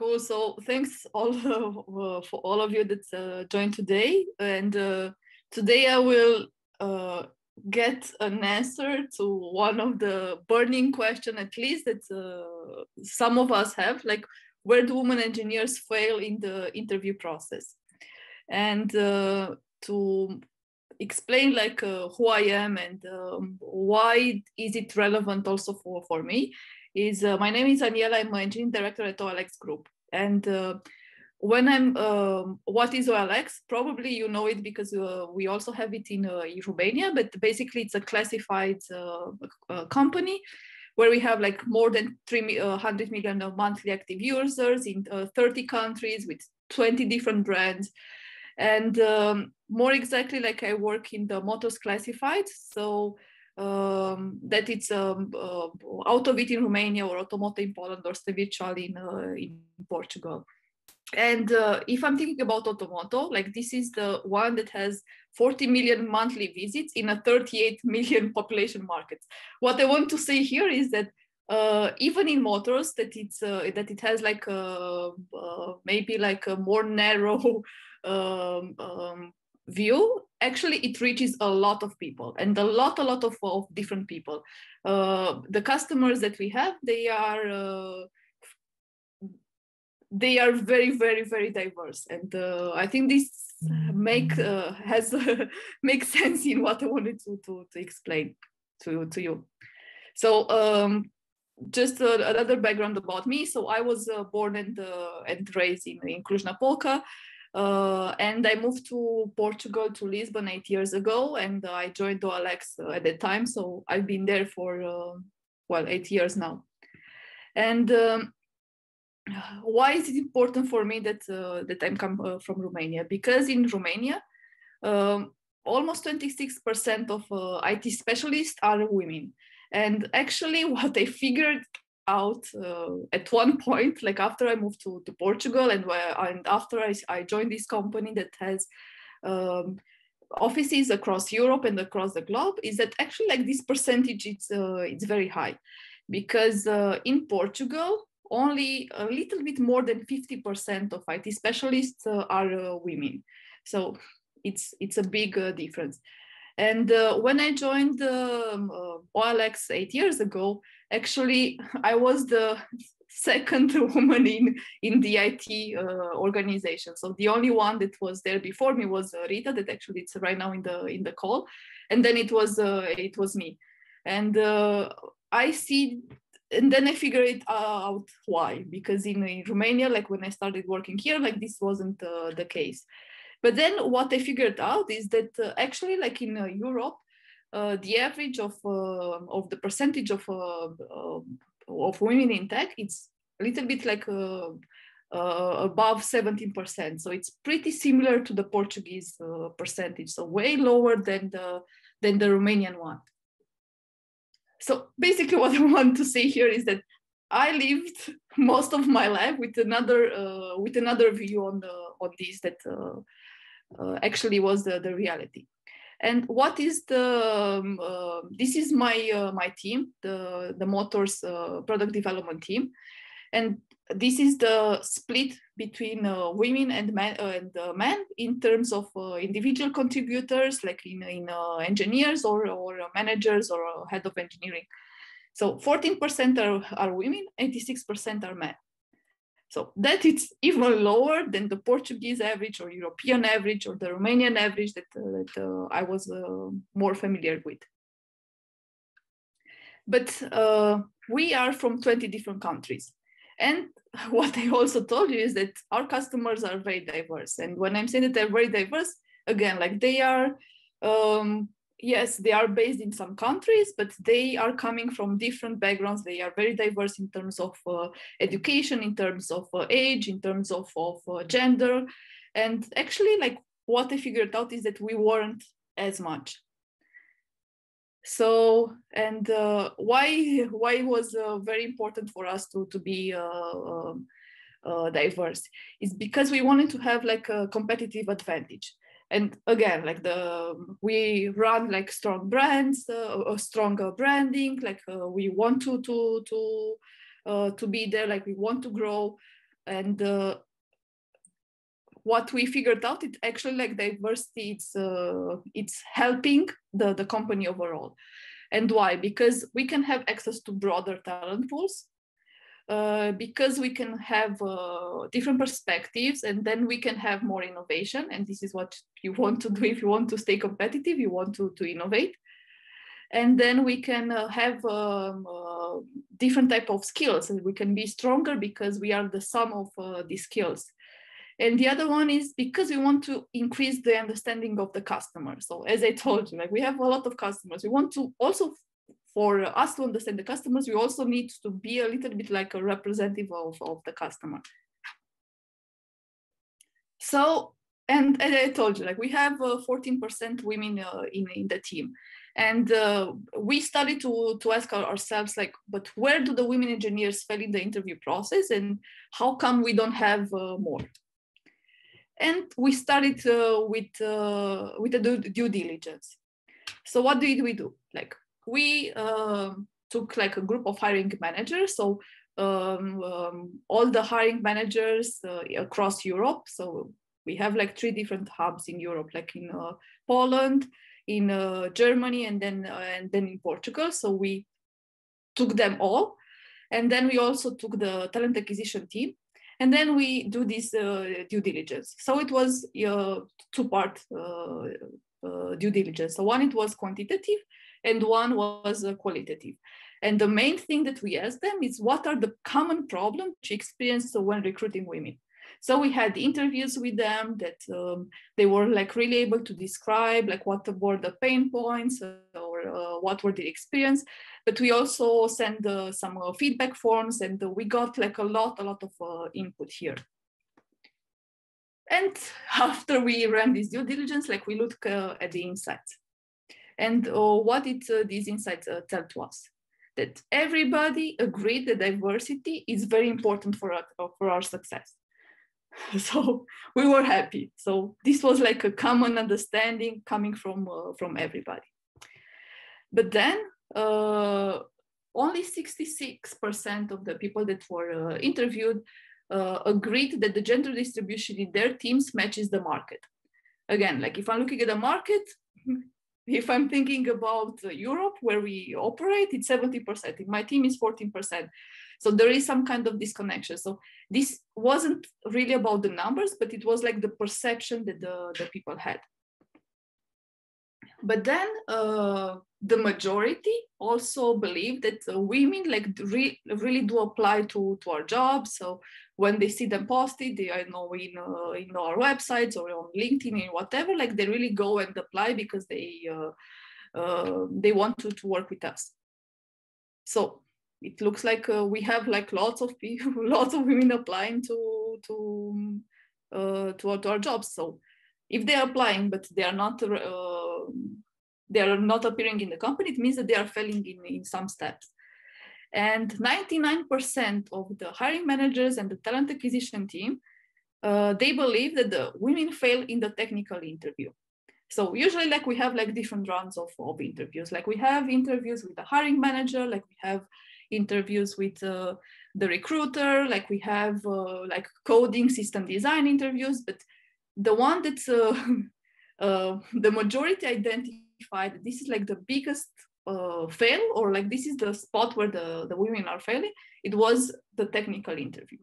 Cool. So thanks all for all of you that joined today. And today I will get an answer to one of the burning questions, at least that some of us have, like, where do women engineers fail in the interview process? And to explain like who I am and why is it relevant also for me, is my name is Aniela. I'm Engineering Director at OLX Group. And when I'm, what is OLX? Probably you know it because we also have it in Romania, but basically it's a classified company where we have like more than 300 million monthly active users in 30 countries with 20 different brands. And more exactly, like I work in the motors classified. So that it's Autovit in Romania or Automoto in Poland or Stevichal in Portugal. And if I'm thinking about Automoto, like this is the one that has 40 million monthly visits in a 38 million population market. What I want to say here is that even in motors, that it's that it has like maybe like a more narrow view, actually it reaches a lot of people and a lot of different people. The customers that we have, they are very, very, very diverse. And I think this makes sense in what I wanted to explain to you. So just another background about me. So I was born and raised in Cluj-Napoca. And I moved to Portugal, to Lisbon 8 years ago, and I joined DoAlex at that time. So I've been there for, well, 8 years now. And why is it important for me that, that I'm come from Romania? Because in Romania, almost 26% of IT specialists are women. And actually what I figured out at one point, like after I moved to Portugal and after I joined this company that has offices across Europe and across the globe, is that actually like this percentage, it's very high, because in Portugal, only a little bit more than 50% of IT specialists are women. So it's a big difference. And when I joined OLX 8 years ago, actually, I was the second woman in the IT organization. So the only one that was there before me was Rita, that actually it's right now in the call, and then it was me. And I figured it out why, because in Romania, like when I started working here, like this wasn't the case. But then what I figured out is that actually, like in Europe, the average of the percentage of women in tech, it's a little bit like above 17%. So it's pretty similar to the Portuguese percentage, so way lower than the Romanian one. So basically, what I want to say here is that I lived most of my life with another view on this that actually was the reality. And what is the this is my team, the motors product development team, and this is the split between women and men in terms of individual contributors, like in engineers or managers or head of engineering. So 14% are women, 86% are men. So that it's even lower than the Portuguese average or European average or the Romanian average that I was more familiar with. But we are from 20 different countries. And what I also told you is that our customers are very diverse. And when I'm saying that they're very diverse, again, like they are, yes, they are based in some countries, but they are coming from different backgrounds. They are very diverse in terms of education, in terms of age, in terms of gender. And actually, like what I figured out is that we weren't as much. So, and why was very important for us to be diverse? It's because we wanted to have like a competitive advantage. And again, like we run like strong brands, stronger branding. Like we want to be there. Like we want to grow, And what we figured out, it's actually like diversity, it's helping the company overall. And why? Because we can have access to broader talent pools, because we can have different perspectives, and then we can have more innovation. And this is what you want to do if you want to stay competitive, you want to innovate. And then we can have different type of skills, and we can be stronger because we are the sum of these skills. And the other one is because we want to increase the understanding of the customer. So as I told you, like, we have a lot of customers. We want to also, for us to understand the customers, we also need to be a little bit like a representative of the customer. So, and as I told you, like, we have 14% women in the team. And we started to ask ourselves, like, but where do the women engineers fail in the interview process, and how come we don't have more? And we started with the due diligence. So what did we do? Like, we took like a group of hiring managers. So all the hiring managers across Europe. So we have like 3 different hubs in Europe, like in Poland, in Germany, and then in Portugal. So we took them all. And then we also took the talent acquisition team. And then we do this due diligence. So it was two-part due diligence. So one, it was quantitative, and one was qualitative. And the main thing that we asked them is, what are the common problems she experienced when recruiting women? So we had interviews with them that they were like really able to describe like what were the pain points or what were the experience. But we also sent some feedback forms, and we got like a lot of input here. And after we ran this due diligence, like, we looked at the insights. And what did these insights tell to us? That everybody agreed that diversity is very important for our success. So we were happy. So this was like a common understanding coming from everybody. But then only 66% of the people that were interviewed agreed that the gender distribution in their teams matches the market. Again, like, if I'm looking at the market, if I'm thinking about Europe where we operate, it's 70%. In my team, it's 14%. So there is some kind of disconnection. So this wasn't really about the numbers, but it was like the perception that the people had. But then the majority also believe that women like really do apply to our jobs. So when they see them posted, they are in our websites or on LinkedIn and whatever, like, they really go and apply because they want to work with us. So it looks like we have like lots of women applying to our jobs. So if they are applying but they are not appearing in the company, it means that they are failing in some steps. And 99% of the hiring managers and the talent acquisition team, they believe that the women fail in the technical interview. So usually, like, we have like different rounds of interviews. Like, we have interviews with the hiring manager, like we have interviews with the recruiter, like we have like coding, system design interviews. But the one that's the majority identified that this is like the biggest fail, or like this is the spot where the women are failing, it was the technical interview.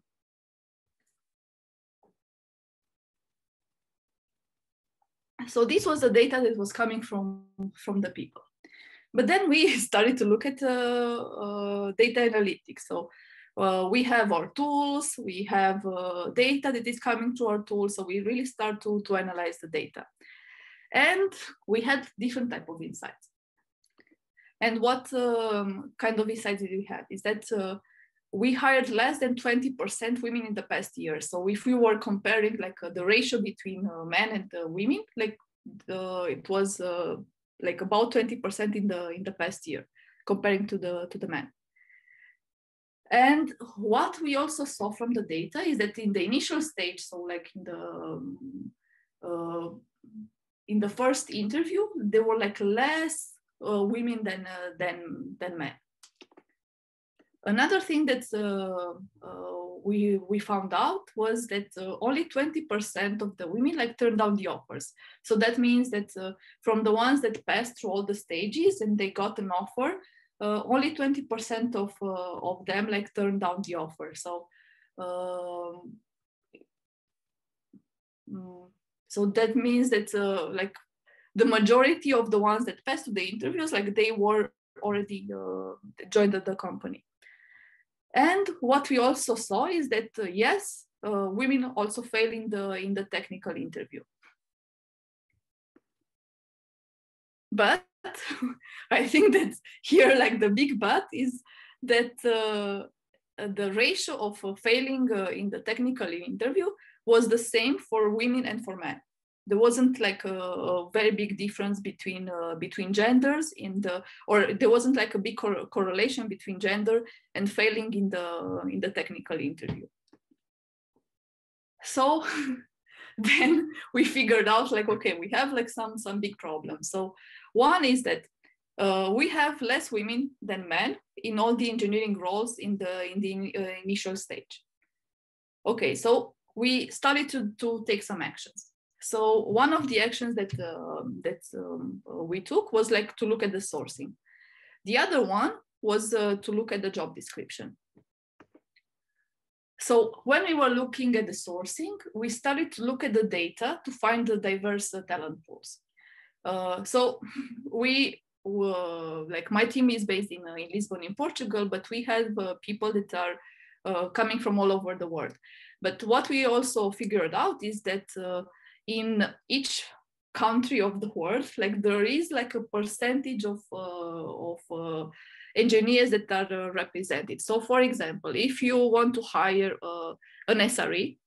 So this was the data that was coming from the people. But then we started to look at data analytics. So we have our tools, we have data that is coming to our tools. So we really start to analyze the data. And we had different type of insights. And what kind of insights did we have is that we hired less than 20% women in the past year. So if we were comparing like the ratio between men and women, like it was like about 20% in the past year, comparing to the men. And what we also saw from the data is that in the initial stage, so like in the first interview, there were like less women than men. Another thing that we found out was that only 20% of the women like turned down the offers. So that means that from the ones that passed through all the stages and they got an offer, only 20% of them like turned down the offer. So so that means that like the majority of the ones that passed to the interviews, like they were already joined the company. And what we also saw is that yes, women also fail in the technical interview. But I think that here, like the big but is that the ratio of failing in the technical interview was the same for women and for men. There wasn't like a very big difference between genders in the, or there wasn't like a big correlation between gender and failing in the technical interview. So then we figured out like, okay, we have like some big problems. So one is that we have less women than men in all the engineering roles in the initial stage. Okay, so we started to take some actions. So one of the actions that we took was like to look at the sourcing. The other one was to look at the job description. So when we were looking at the sourcing, we started to look at the data to find the diverse talent pools. So we were, like my team is based in Lisbon in Portugal, but we have people that are coming from all over the world. But what we also figured out is that in each country of the world, like there is like a percentage of engineers that are represented. So for example, if you want to hire an SRE,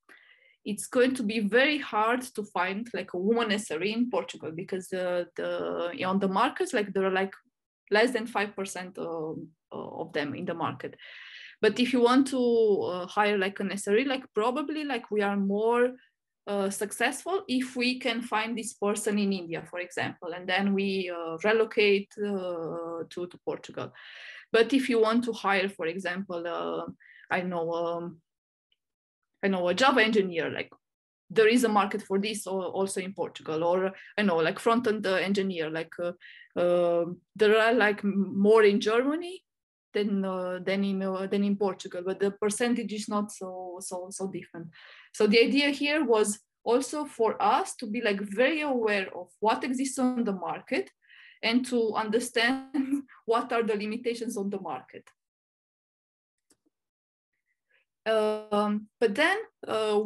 it's going to be very hard to find like a woman SRE in Portugal because on the markets, like there are like less than 5% of them in the market. But if you want to hire like an SRE, like probably like we are more successful if we can find this person in India, for example, and then we relocate to Portugal. But if you want to hire, for example, I know a Java engineer, like there is a market for this also in Portugal, or I know like front-end engineer, like there are like more in Germany than in Portugal, but the percentage is not so different. So the idea here was also for us to be like very aware of what exists on the market and to understand what are the limitations on the market. But then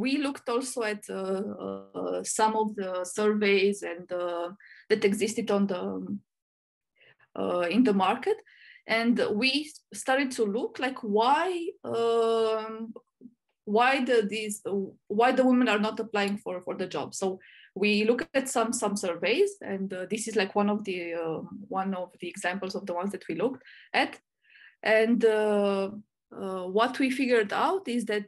we looked also at some of the surveys and that existed on the in the market. And we started to look like why the women are not applying for the job. So we look at some surveys, and this is like one of the examples of the ones that we looked at. And what we figured out is that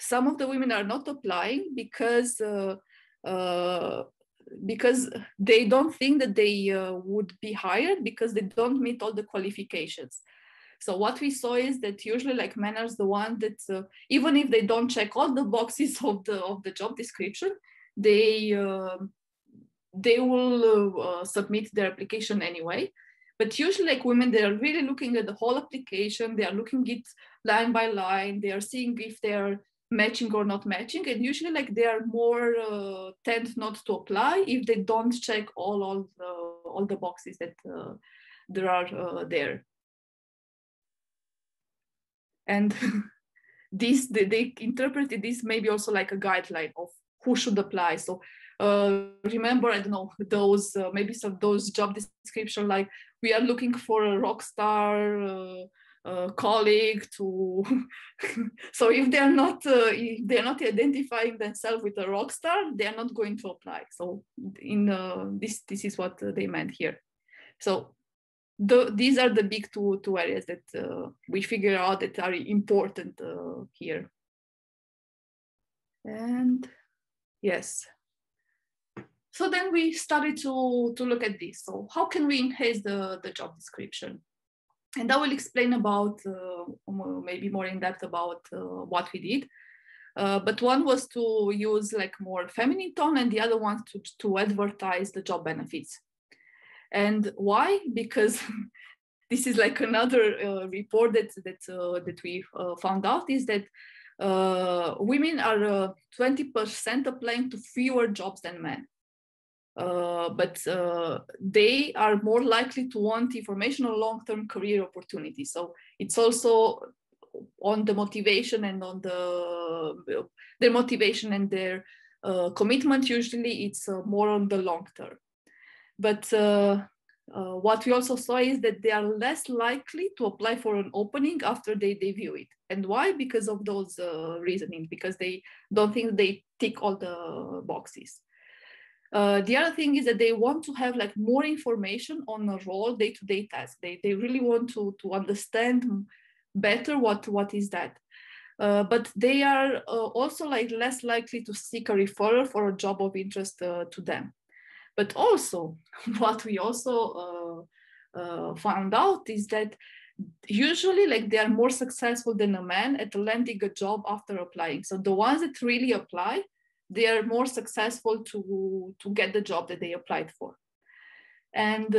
some of the women are not applying because they don't think that they would be hired because they don't meet all the qualifications. So what we saw is that usually like men are the one that even if they don't check all the boxes of the job description, they will submit their application anyway. But usually like women, they are really looking at the whole application. They are looking it line by line. They are seeing if they are matching or not matching, and usually like they are more tend not to apply if they don't check all the boxes that there are there. And this they interpreted this maybe also like a guideline of who should apply. So remember, I don't know, those maybe some of those job description like we are looking for a rock star colleague to so if they are not identifying themselves with a rock star, they are not going to apply. So in this is what they meant here. So these are the big two areas that we figure out that are important here. And yes, so then we started to look at this. So how can we enhance the job description? And I will explain about maybe more in depth about what we did. But one was to use like more feminine tone and the other one to advertise the job benefits. And why? Because this is like another report that we found out is that women are 20% applying to fewer jobs than men. But they are more likely to want information on long-term career opportunities. So it's also on the motivation and on their motivation and their commitment. Usually it's more on the long term. But what we also saw is that they are less likely to apply for an opening after they view it. And why? Because of those reasoning, because they don't think they tick all the boxes. The other thing is that they want to have like more information on a role day-to-day task. They really want to understand better what is that. But they are also like less likely to seek a referral for a job of interest to them. But also what we also found out is that usually like they are more successful than a man at landing a job after applying. So the ones that really apply, they are more successful to get the job that they applied for. And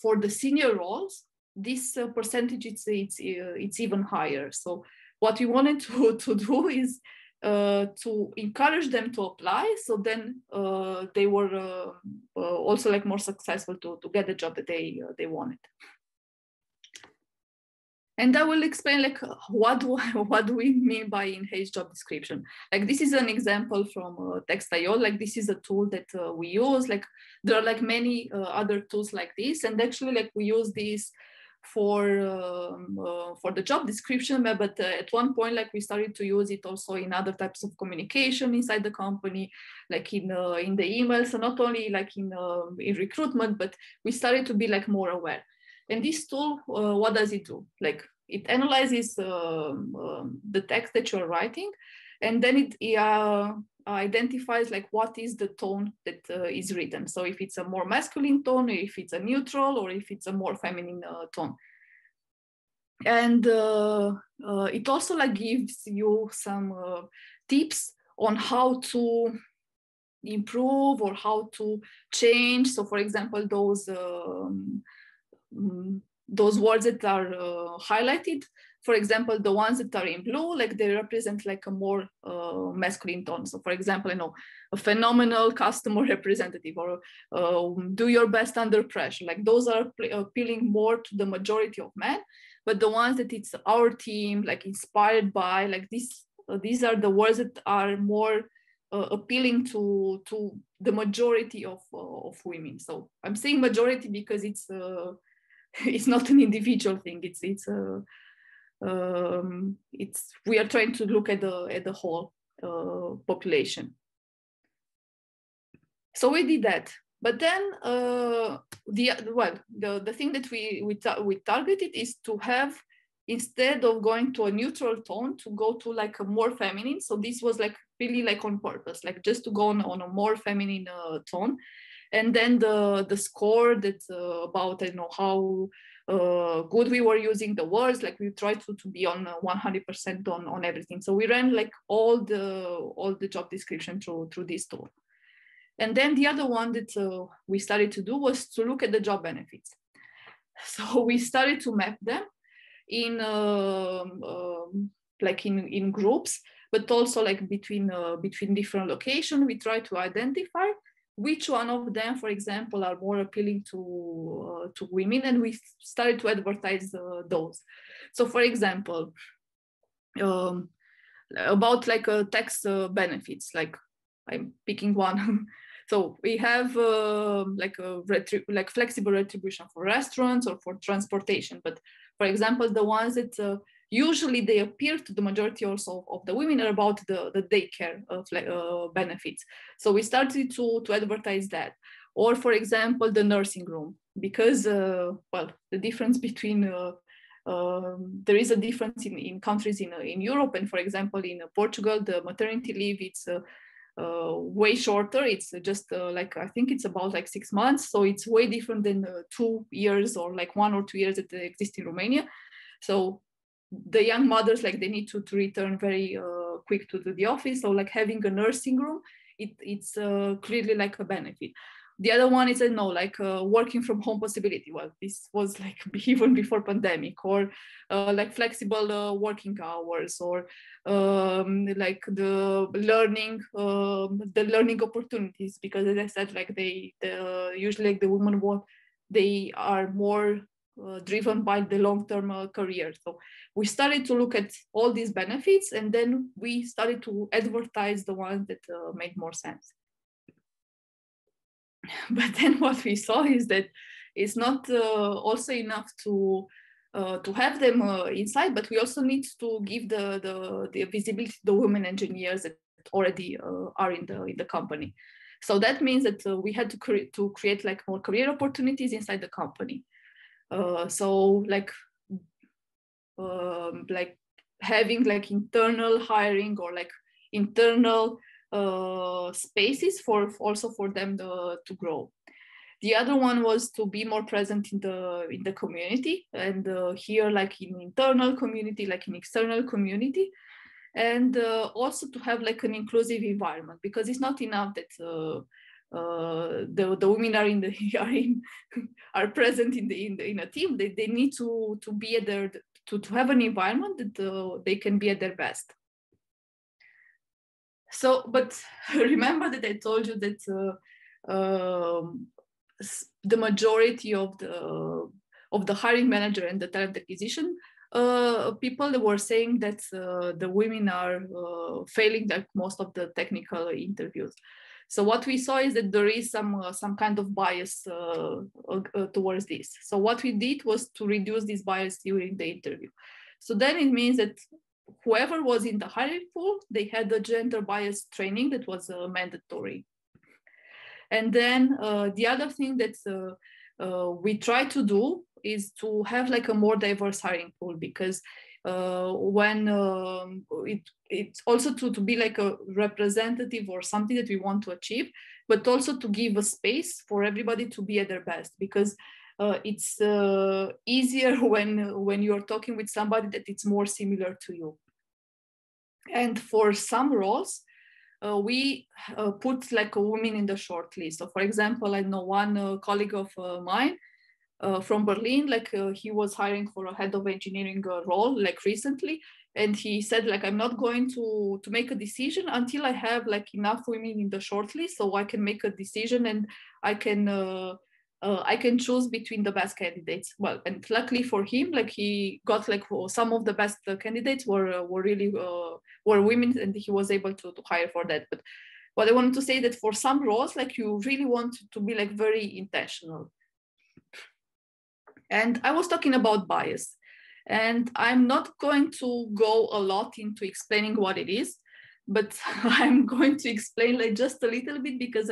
for the senior roles, this percentage, it's even higher. So what we wanted to do is to encourage them to apply. So then they were also like more successful to get the job that they wanted. And I will explain like what do we mean by enhanced job description. Like this is an example from Text.io. Like this is a tool that we use. Like there are like many other tools like this. And actually like we use this for the job description. But at one point like we started to use it also in other types of communication inside the company, like in the emails. So not only like in recruitment, but we started to be like more aware. And this tool, what does it do? Like it analyzes the text that you're writing, and then it identifies like what is the tone that is written. So if it's a more masculine tone, if it's a neutral, or if it's a more feminine tone. And it also like gives you some tips on how to improve or how to change. So for example, those words that are highlighted, for example, the ones that are in blue, like they represent like a more masculine tone. So for example, a phenomenal customer representative, or do your best under pressure. Like those are appealing more to the majority of men, but the ones that it's our team, like inspired by, like these are the words that are more appealing to the majority of women. So I'm saying majority because it's not an individual thing. We are trying to look at the whole population. So we did that, but then the thing that we targeted is to have, instead of going to a neutral tone, to go to like a more feminine. So this was like really like on purpose, like just to go on a more feminine tone. And then the score that's about, how good we were using the words, like we tried to be on 100% on everything. So we ran like all the job description through this tool. And then the other one that we started to do was to look at the job benefits. So we started to map them in groups, but also like between different locations. We try to identify which one of them, for example, are more appealing to women, and we started to advertise those. So, for example, about like tax benefits, like I'm picking one. So we have flexible retribution for restaurants or for transportation. But for example, the ones that usually they appear to the majority also of the women are about the daycare benefits. So we started to advertise that. Or for example, the nursing room, because the difference between, there is a difference in countries in Europe. And for example, in Portugal, the maternity leave, it's way shorter. It's just like, I think it's about like 6 months. So it's way different than 2 years or like 1 or 2 years that exist in Romania. So the young mothers, like they need to return very quick to the office. So like having a nursing room, it's clearly like a benefit. The other one is working from home possibility. Well, this was like even before pandemic, or like flexible working hours, or like the learning opportunities. Because as I said, like usually like the women they are more driven by the long-term career. So we started to look at all these benefits, and then we started to advertise the ones that made more sense. But then what we saw is that it's not also enough to have them inside, but we also need to give the visibility to the women engineers that already are in the company. So that means that we had to create like more career opportunities inside the company. So like having like internal hiring or like internal spaces for them to grow. The other one was to be more present in the community, and here like in internal community, like in external community, and also to have like an inclusive environment, because it's not enough that the women are present in a team. They need to be at their to have an environment that they can be at their best. So, but remember that I told you that the majority of the hiring manager and the talent acquisition people were saying that the women are failing like most of the technical interviews. So what we saw is that there is some kind of bias towards this. So what we did was to reduce this bias during the interview. So then it means that whoever was in the hiring pool, they had the gender bias training that was mandatory. And then the other thing that we try to do is to have like a more diverse hiring pool, because when it's also to be like a representative or something that we want to achieve, but also to give a space for everybody to be at their best, because it's easier when you're talking with somebody that it's more similar to you. And for some roles, we put like a woman in the short list. So for example, I know one colleague of mine from Berlin, like he was hiring for a head of engineering role like recently. And he said like, I'm not going to make a decision until I have like enough women in the short list, so I can make a decision and I can choose between the best candidates. Well, and luckily for him, like he got like some of the best candidates were really women, and he was able to hire for that. But what I wanted to say that for some roles, like you really want to be like very intentional. And I was talking about bias, and I'm not going to go a lot into explaining what it is, but I'm going to explain like just a little bit, because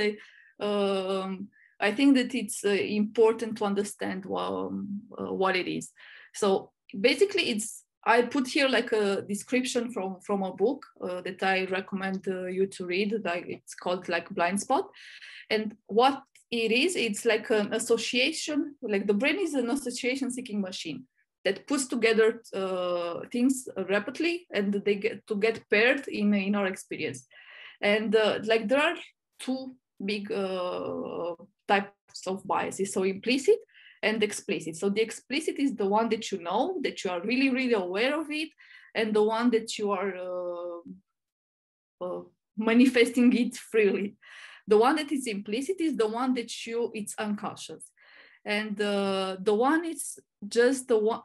I think that it's important to understand what it is. So basically, I put here like a description from a book that I recommend you to read. Like it's called like Blindspot, and what it is, it's like an association. Like the brain is an association-seeking machine that puts together things rapidly, and they get paired in our experience. And like there are two big types of biases, so implicit and explicit. So the explicit is the one that you know, that you are really, really aware of it, and the one that you are manifesting it freely. The one that is implicit is the one that it's unconscious, and the one is just the one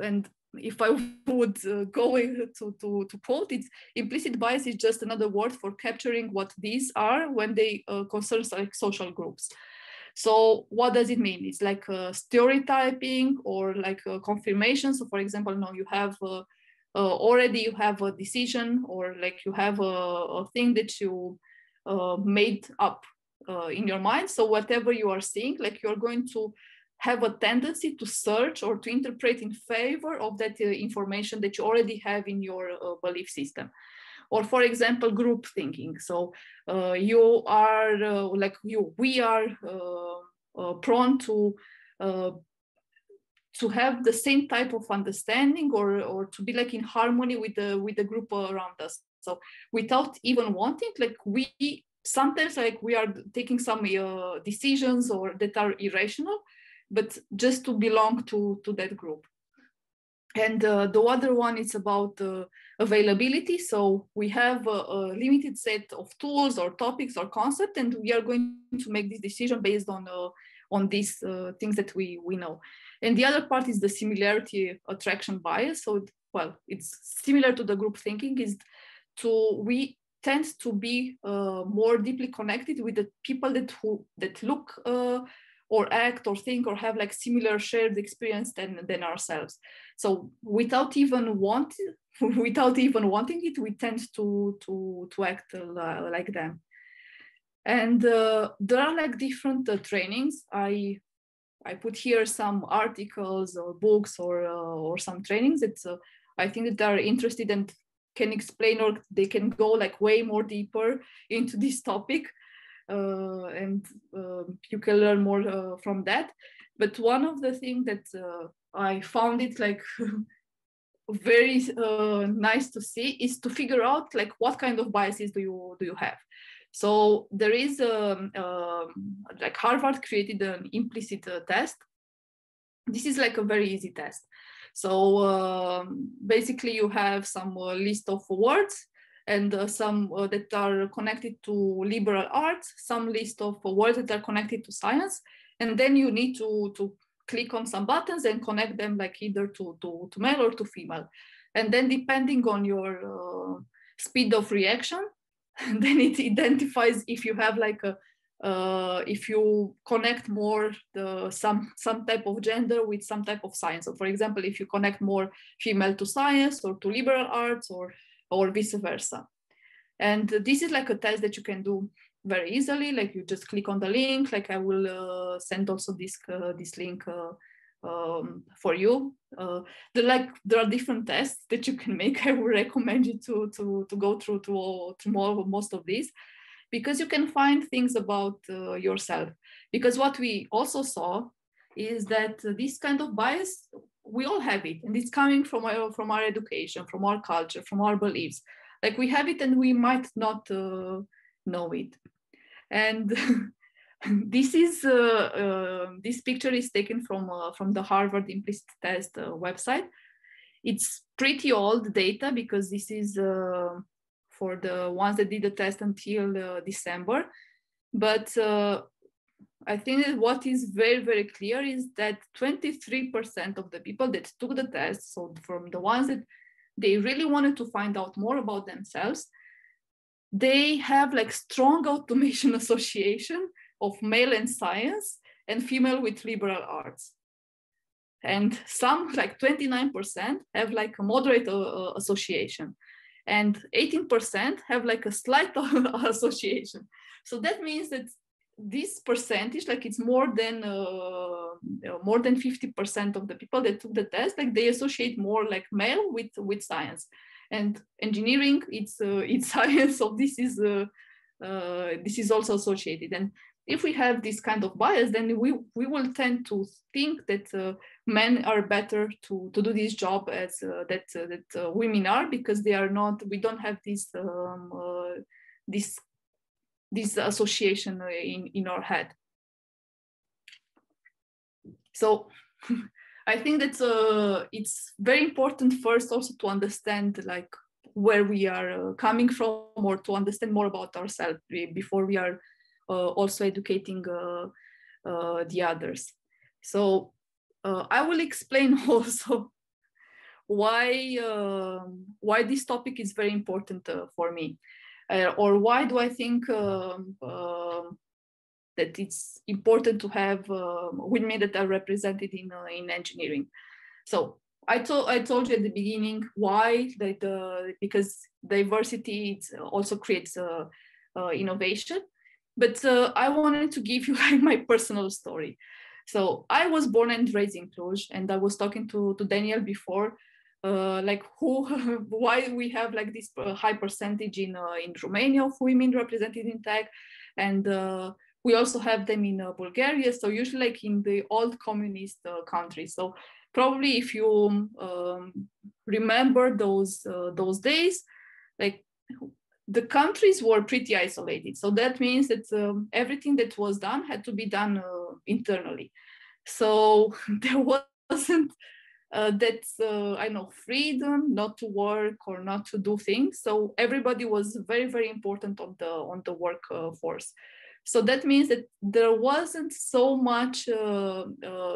and if I would go to quote, it's implicit bias is just another word for capturing what these are when they concern like social groups. So what does it mean? It's like stereotyping or like confirmation. So for example, now you have already you have a decision, or like you have a thing that you made up in your mind. So whatever you are seeing, like you're going to have a tendency to search or to interpret in favor of that information that you already have in your belief system. Or for example, group thinking. So you are like you, we are prone to have the same type of understanding or to be like in harmony with the group around us. So without even wanting, like we sometimes like we are taking some decisions or that are irrational, but just to belong to that group. And the other one is about availability. So we have a limited set of tools or topics or concepts, and we are going to make this decision based on these things that we know. And the other part is the similarity attraction bias. So, well, it's similar to the group thinking, is to we tend to be more deeply connected with the people that look or act or think or have like similar shared experience than ourselves. So without even wanting it, we tend to act like them. And there are like different trainings. I put here some articles or books or some trainings that I think that are interested and can explain, or they can go like way more deeper into this topic. And you can learn more from that. But one of the things that I found it like very nice to see is to figure out like what kind of biases do you have. So there is like Harvard created an implicit test. This is like a very easy test. So basically you have some list of words and some that are connected to liberal arts, some list of words that are connected to science, and then you need to click on some buttons and connect them like either to male or to female. And then depending on your speed of reaction, and then it identifies if you have like a if you connect more some type of gender with some type of science. So for example, if you connect more female to science or to liberal arts or vice versa. And this is like a test that you can do very easily. Like you just click on the link. Like I will send also this link for you. There are different tests that you can make. I would recommend you to go through to most of these, because you can find things about yourself. Because what we also saw is that this kind of bias, we all have it, and it's coming from our education, from our culture, from our beliefs. Like we have it and we might not know it. And this is this picture is taken from the Harvard implicit test website. It's pretty old data, because this is for the ones that did the test until December. But I think that what is very, very clear is that 23% of the people that took the test, so from the ones that they really wanted to find out more about themselves, they have like strong automation association of male and science and female with liberal arts. And some, like 29%, have like a moderate association. And 18% have like a slight association. So that means that this percentage, like it's more than 50% of the people that took the test, like they associate more like male with science. And engineering, it's science, so this is also associated. And if we have this kind of bias, then we will tend to think that men are better to do this job as that women are, because they are not. We don't have this association in our head. So I think that it's very important first also to understand like where we are coming from, or to understand more about ourselves before we are also educating the others. So I will explain also why this topic is very important for me, or why do I think that it's important to have women that are represented in engineering. So I told you at the beginning why that because diversity also creates innovation. But I wanted to give you like my personal story. So I was born and raised in Cluj, and I was talking to Daniel before. like who, why we have like this high percentage in Romania of women represented in tech, and we also have them in Bulgaria. So usually like in the old communist countries. So probably if you remember those days, like the countries were pretty isolated. So that means that everything that was done had to be done internally. So there wasn't that, I know, freedom not to work or not to do things. So everybody was very, very important on the workforce. So that means that there wasn't so much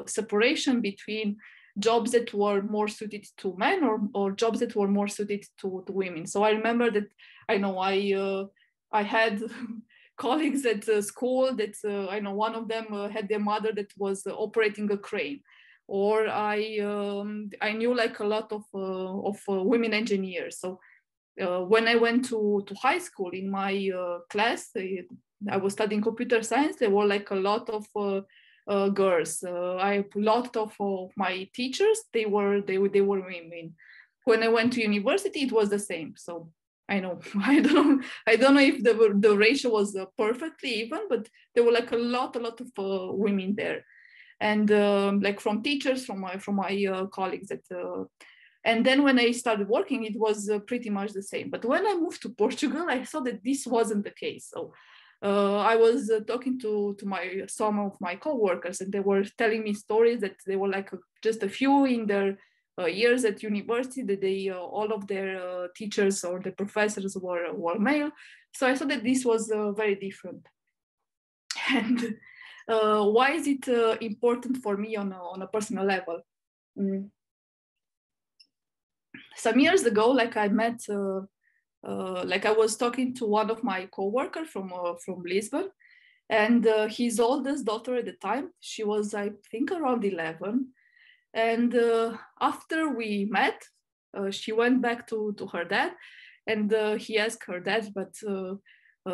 separation between jobs that were more suited to men or jobs that were more suited to women. So I remember that, I know, I had colleagues at school that, I know, one of them had their mother that was operating a crane. Or I knew like a lot of women engineers. So when I went to high school, in my class, I was studying computer science, there were like a lot of girls. I lot of my teachers, they were women. When I went to university, it was the same. So I know, I don't know if the ratio was perfectly even, but there were like a lot of women there, and like from teachers, from my colleagues. That and then when I started working, it was pretty much the same. But when I moved to Portugal, I saw that this wasn't the case. So. I was talking to some of my coworkers, and they were telling me stories that they were like just a few in their years at university, that they all of their teachers or the professors were male. So I thought that this was very different. And why is it important for me on a personal level? Some years ago, like I met. Like I was talking to one of my coworkers from Lisbon, and his oldest daughter at the time, she was, I think, around 11. And after we met, she went back to her dad, and he asked her dad, but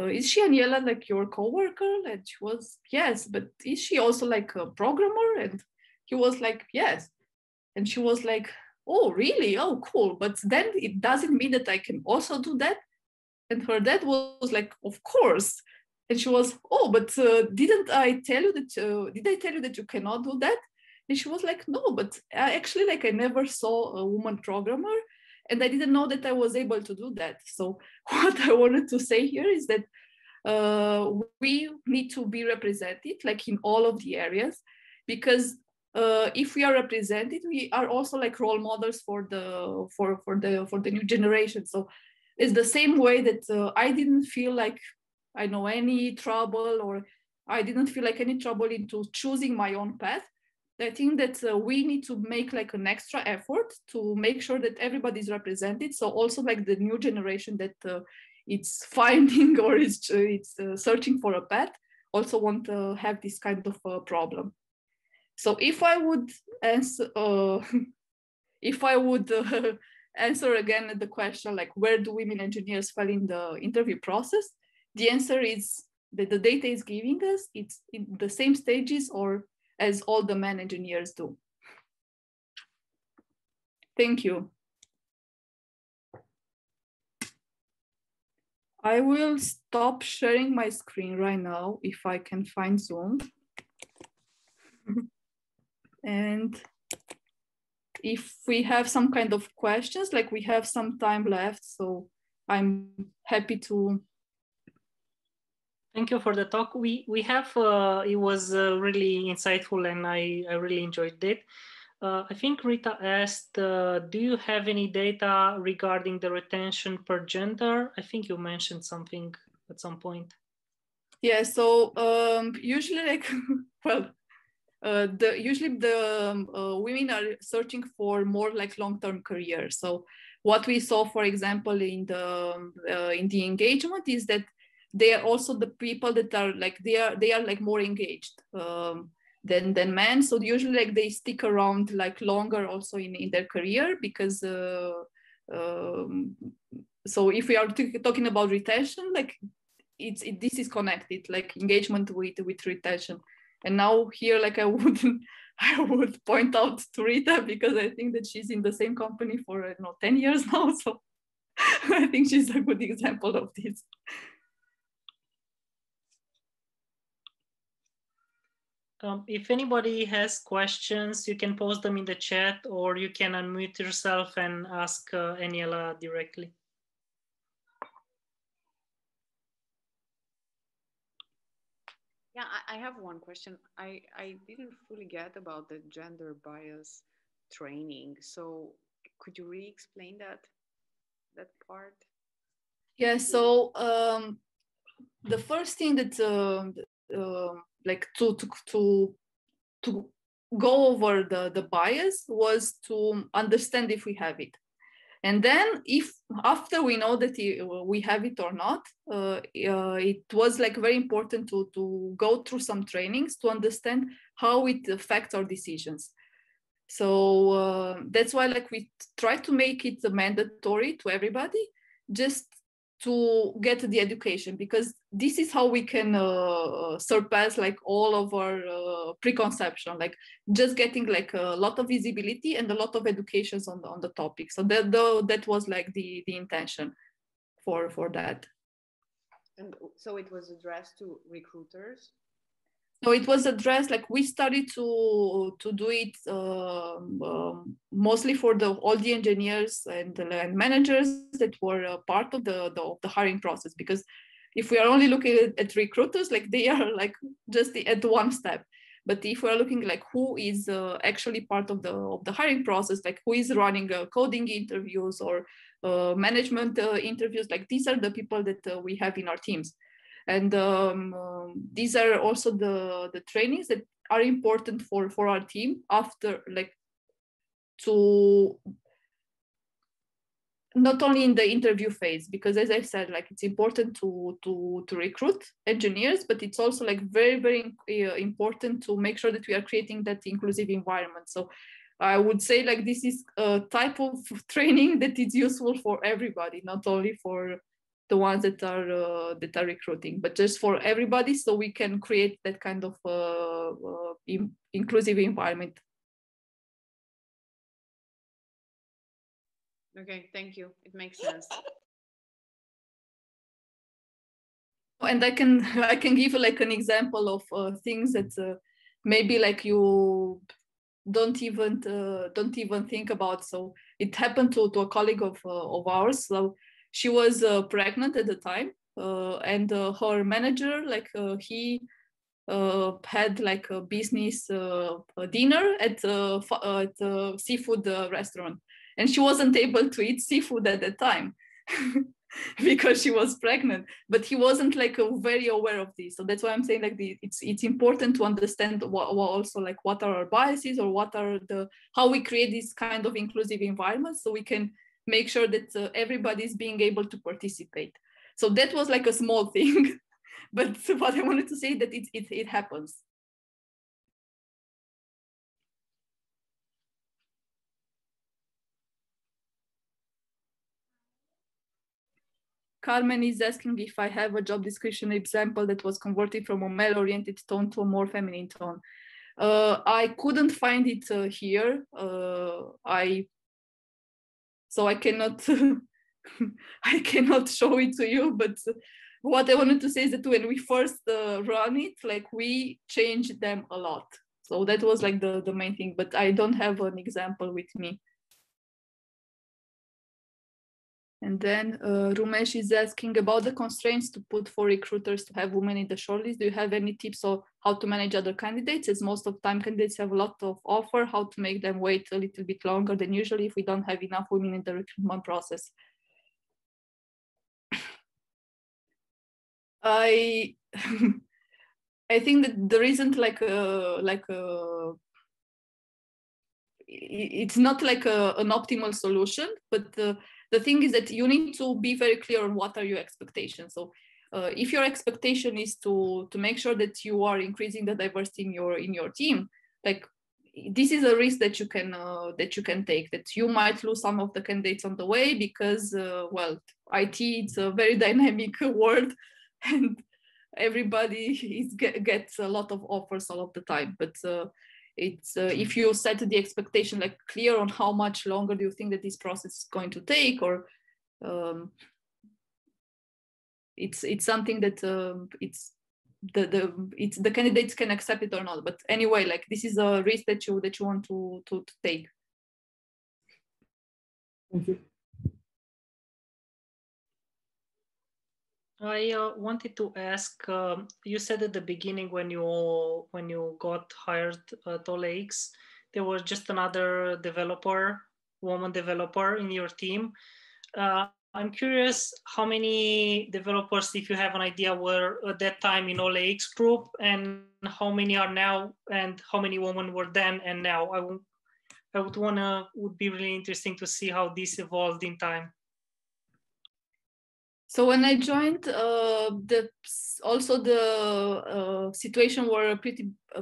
is she Aniela like your coworker? And she was, yes, but is she also like a programmer? And he was like, yes. And she was like, oh, really? Oh, cool. But then it doesn't mean that I can also do that. And her dad was like, of course. And she was, oh, but did I tell you that you cannot do that? And she was like, no, but I actually, like, I never saw a woman programmer, and I didn't know that I was able to do that. So what I wanted to say here is that we need to be represented, like, in all of the areas, because if we are represented, we are also like role models for the new generation. So it's the same way that I didn't feel like I know any trouble, or I didn't feel like any trouble into choosing my own path. I think that we need to make like an extra effort to make sure that everybody's represented. So also like the new generation that it's finding or it's searching for a path also want to have this kind of problem. So if I would answer, answer again the question, like, where do women engineers fall in the interview process? The answer is that the data is giving us, it's in the same stages or as all the men engineers do. Thank you. I will stop sharing my screen right now if I can find Zoom. And if we have some kind of questions, like we have some time left, so I'm happy to. Thank you for the talk. We have, it was really insightful, and I really enjoyed it. I think Rita asked, do you have any data regarding the retention per gender? I think you mentioned something at some point. Yeah, so usually like, well, usually the women are searching for more like long-term careers. So what we saw, for example, in the engagement is that they are also the people that are like, they are like more engaged than men. So usually like they stick around like longer also in their career, because so if we are talking about retention, like this is connected, like engagement with retention. And now here, like I wouldn't, I would point out to Rita, because I think that she's in the same company for 10 years now. So I think she's a good example of this. If anybody has questions, you can post them in the chat, or you can unmute yourself and ask Aniela directly. Yeah, I have one question. I didn't fully get about the gender bias training. So could you re-explain that part? Yeah, so the first thing that like to go over the bias was to understand if we have it, and then if after we know that we have it or not, it was like very important to go through some trainings to understand how it affects our decisions. So that's why like we try to make it mandatory to everybody, just to get the education, because this is how we can surpass like all of our preconception, like just getting like a lot of visibility and a lot of educations on the topic. So that was like the intention for that. And so it was addressed to recruiters? So it was addressed, like we started to do it mostly for all the engineers and managers that were part of the hiring process, because if we are only looking at recruiters, like they are like just at one step. But if we are looking like who is actually part of the hiring process, like who is running coding interviews or management interviews, like these are the people that we have in our teams. And these are also the trainings that are important for our team after, like, to not only in the interview phase, because as I said, like it's important to recruit engineers, but it's also like very, very important to make sure that we are creating that inclusive environment. So I would say like this is a type of training that is useful for everybody, not only for the ones that are recruiting, but just for everybody, so we can create that kind of inclusive environment. Okay, thank you. It makes sense. And I can give like an example of things that maybe like you don't even think about. So it happened to a colleague of ours. So she was pregnant at the time, and her manager, like he had like a business dinner at a seafood restaurant, and she wasn't able to eat seafood at the time because she was pregnant. But he wasn't like very aware of this, so that's why I'm saying like it's important to understand also like what are our biases, or what are how we create this kind of inclusive environment, so we can make sure that everybody's being able to participate. So that was like a small thing, but what I wanted to say that it happens. Carmen is asking if I have a job description example that was converted from a male-oriented tone to a more feminine tone. I couldn't find it here. So I cannot, I cannot show it to you, but what I wanted to say is that when we first run it, like we changed them a lot. So that was like the main thing, but I don't have an example with me. And then Rumesh is asking about the constraints to put for recruiters to have women in the shortlist. Do you have any tips on how to manage other candidates, as most of the time candidates have a lot of offer, how to make them wait a little bit longer than usually if we don't have enough women in the recruitment process? I think that there isn't it's not like an optimal solution, but the thing is that you need to be very clear on what are your expectations. So if your expectation is to make sure that you are increasing the diversity in your team, like this is a risk that you can take, that you might lose some of the candidates on the way because well, IT it's a very dynamic world and everybody gets a lot of offers all of the time. But It's if you set the expectation like clear on how much longer do you think that this process is going to take, or it's something that the candidates can accept it or not. But anyway, like this is a risk that you want to take. Thank you. I wanted to ask, you said at the beginning when you got hired at OLX, there was just another developer, woman developer in your team. I'm curious how many developers, if you have an idea, were at that time in OLX Group, and how many are now, and how many women were then and now. Would be really interesting to see how this evolved in time. So when I joined, also the situation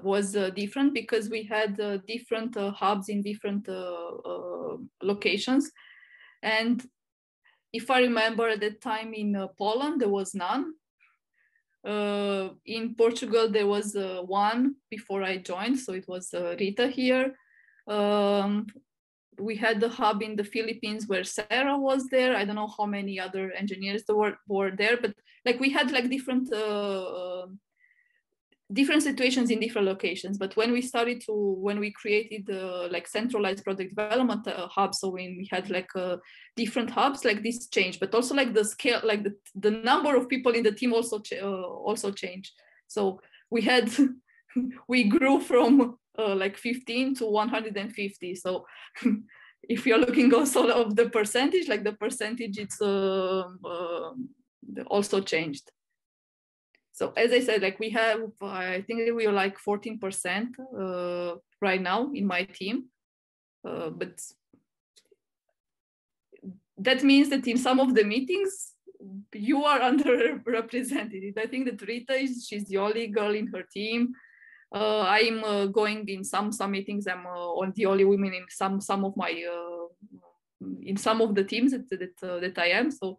was different, because we had different hubs in different locations. And if I remember, at that time in Poland, there was none. In Portugal, there was one before I joined. So it was Rita here. We had the hub in the Philippines where Sarah was there. I don't know how many other engineers were there, but like we had like different situations in different locations. But when we started when we created the like centralized product development hub, so when we had like different hubs, like this changed. But also like the scale, like the number of people in the team also changed. So we had we grew from like 15 to 150. So if you're looking also of the percentage, like the percentage, it's also changed. So as I said, like we have, I think we are like 14% right now in my team. But that means that in some of the meetings, you are underrepresented. I think that Rita she's the only girl in her team. I'm going in some meetings. I'm on the only women in some of my in some of the teams that I am. So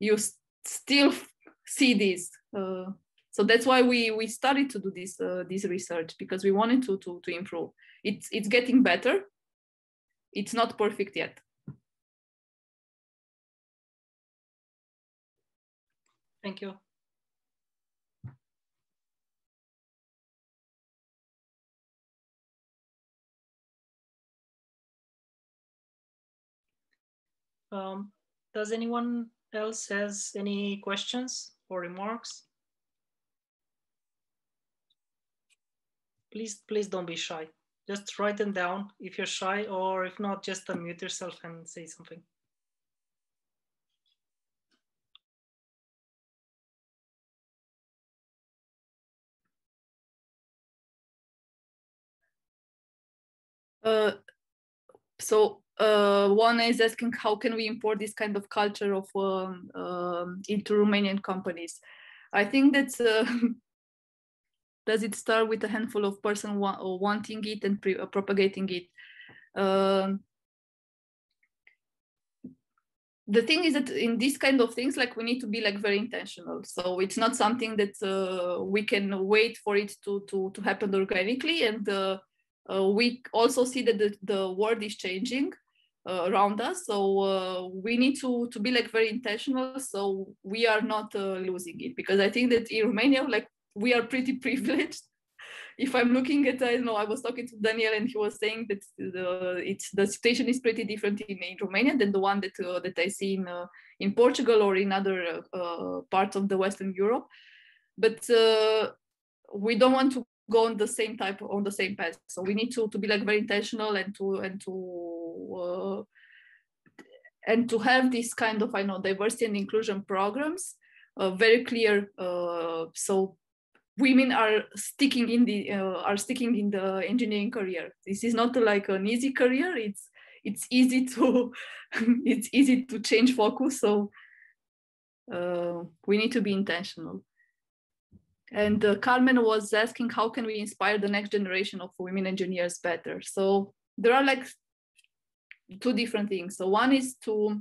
you still see this. So that's why we started to do this research, because we wanted to improve. It's getting better. It's not perfect yet. Thank you. Does anyone else has any questions or remarks? Please don't be shy. Just write them down if you're shy, or if not, just unmute yourself and say something. One is asking how can we import this kind of culture of into Romanian companies. I think that's does it start with a handful of person wanting it and propagating it? The thing is that in these kind of things, like we need to be like very intentional. So it's not something that we can wait for it to happen organically. And we also see that the world is changing around us, so we need to be like very intentional, so we are not losing it, because I think that in Romania, like we are pretty privileged. If I'm looking at, I don't know, I was talking to Daniel and he was saying that the situation is pretty different in Romania than the one that I see in Portugal or in other parts of the Western Europe, but we don't want to go on the same path. So we need to be like very intentional and to have this kind of, I know, diversity and inclusion programs very clear. So women are sticking in the engineering career. This is not like an easy career. It's easy to it's easy to change focus. So we need to be intentional. And Carmen was asking, how can we inspire the next generation of women engineers better? So there are like two different things. So one is to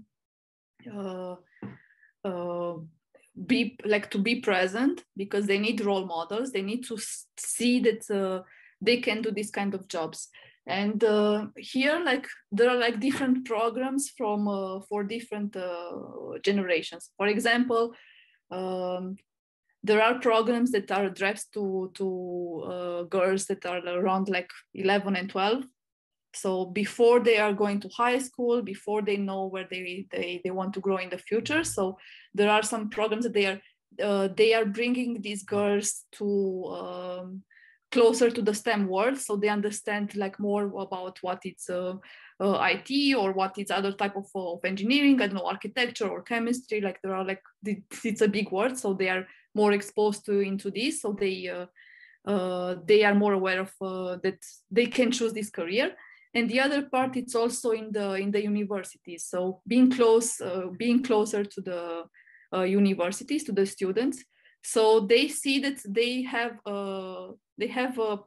be present, because they need role models. They need to see that they can do this kind of jobs. And here, like, there are like different programs from for different generations. For example, there are programs that are addressed to girls that are around like 11 and 12. So before they are going to high school, before they know where they want to grow in the future. So there are some programs that they are bringing these girls to closer to the STEM world, so they understand like more about what it's IT or what it's other type of engineering, I don't know, architecture or chemistry. Like there are like, it's a big world, so they are more exposed to into this, so they are more aware of that they can choose this career. And the other part, it's also in the universities, so being closer to the universities, to the students, so they see that they have a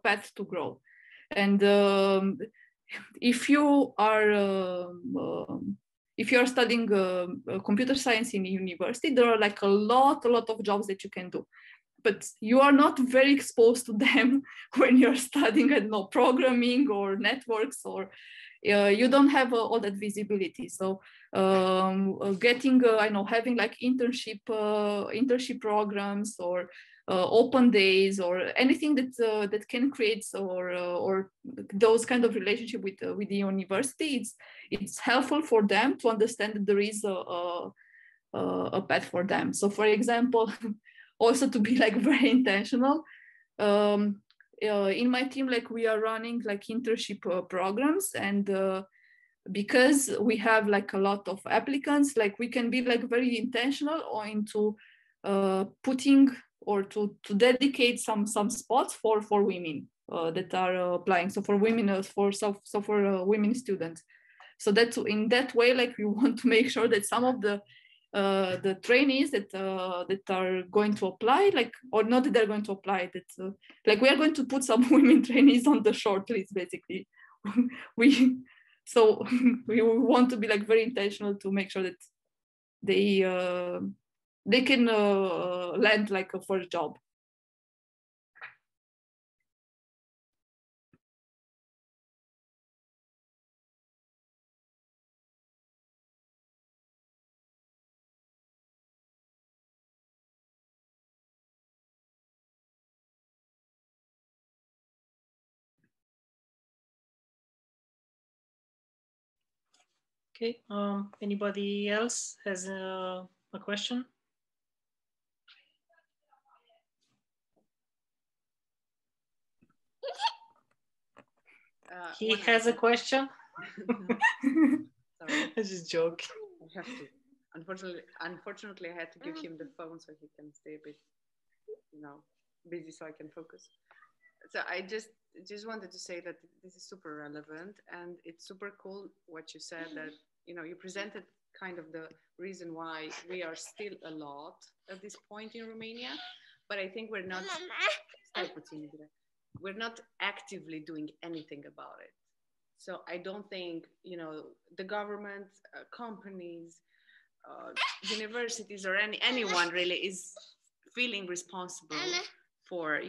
path to grow. And if you are studying computer science in university, there are like a lot of jobs that you can do, but you are not very exposed to them when you're studying, I don't know, programming or networks, or you don't have all that visibility. So having like internship programs or open days or anything that can create or those kind of relationship with the university, it's helpful for them to understand that there is a path for them. So for example, also to be like very intentional, in my team, like we are running like internship programs, and because we have like a lot of applicants, like we can be like very intentional or into putting or to dedicate some spots for women that are applying. So for women, for women students. So that's in that way, like we want to make sure that some of the trainees that are going to apply, like, or not that they're going to apply, that like we are going to put some women trainees on the short list, basically. We want to be like very intentional to make sure that they can land like a first job. Okay, anybody else has a question? He has a question? Sorry. I just joke. I have to. Unfortunately, I had to give him the phone so he can stay a bit, busy so I can focus. So I just wanted to say that this is super relevant, and it's super cool what you said, that you presented kind of the reason why we are still a lot at this point in Romania, but I think we're not actively doing anything about it. So I don't think the government, companies, universities, or anyone really is feeling responsible for